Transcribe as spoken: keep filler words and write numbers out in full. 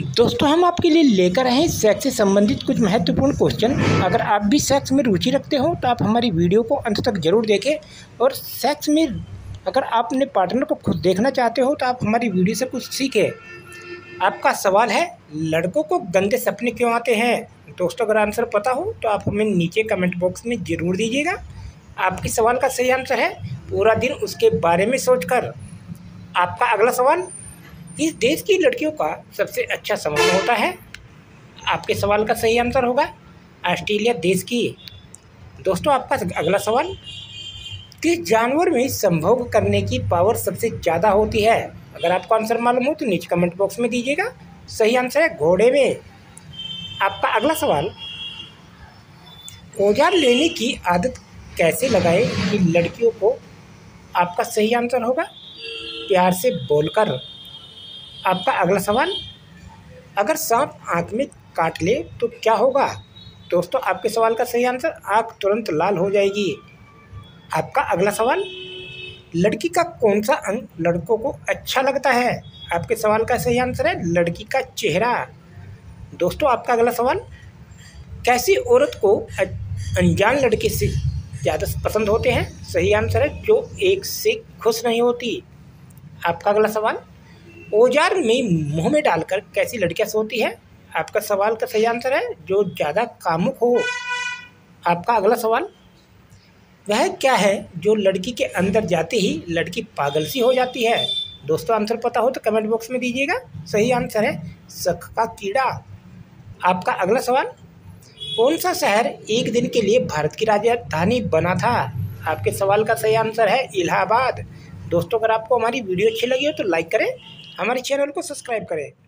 दोस्तों हम आपके लिए लेकर आए हैं सेक्स से संबंधित कुछ महत्वपूर्ण क्वेश्चन। अगर आप भी सेक्स में रुचि रखते हो तो आप हमारी वीडियो को अंत तक जरूर देखें, और सेक्स में अगर आप अपने पार्टनर को खुद देखना चाहते हो तो आप हमारी वीडियो से कुछ सीखें। आपका सवाल है, लड़कों को गंदे सपने क्यों आते हैं? दोस्तों अगर आंसर पता हो तो आप हमें नीचे कमेंट बॉक्स में ज़रूर दीजिएगा। आपके सवाल का सही आंसर है पूरा दिन उसके बारे में सोचकर। आपका अगला सवाल, इस देश की लड़कियों का सबसे अच्छा संबंध होता है? आपके सवाल का सही आंसर होगा ऑस्ट्रेलिया देश की। दोस्तों आपका अगला सवाल, किस जानवर में संभोग करने की पावर सबसे ज़्यादा होती है? अगर आपको आंसर मालूम हो तो नीचे कमेंट बॉक्स में दीजिएगा। सही आंसर है घोड़े में। आपका अगला सवाल, औजार लेने की आदत कैसे लगाए कि लड़कियों को? आपका सही आंसर होगा प्यार से बोलकर। आपका अगला सवाल, अगर सांप आँख में काट ले तो क्या होगा? दोस्तों आपके सवाल का सही आंसर, आँख तुरंत लाल हो जाएगी। आपका अगला सवाल, लड़की का कौन सा अंग लड़कों को अच्छा लगता है? आपके सवाल का सही आंसर है लड़की का चेहरा। दोस्तों आपका अगला सवाल, कैसी औरत को अनजान लड़के से ज़्यादा पसंद होते हैं? सही आंसर है जो एक से खुश नहीं होती। आपका अगला सवाल, औजार में मुंह में डालकर कैसी लड़कियां सोती है? आपका सवाल का सही आंसर है जो ज़्यादा कामुक हो। आपका अगला सवाल, वह क्या है जो लड़की के अंदर जाते ही लड़की पागल सी हो जाती है? दोस्तों आंसर पता हो तो कमेंट बॉक्स में दीजिएगा। सही आंसर है शक का कीड़ा। आपका अगला सवाल, कौन सा शहर एक दिन के लिए भारत की राजधानी बना था? आपके सवाल का सही आंसर है इलाहाबाद। दोस्तों अगर आपको हमारी वीडियो अच्छी लगी हो तो लाइक करें, हमारे चैनल को सब्सक्राइब करें।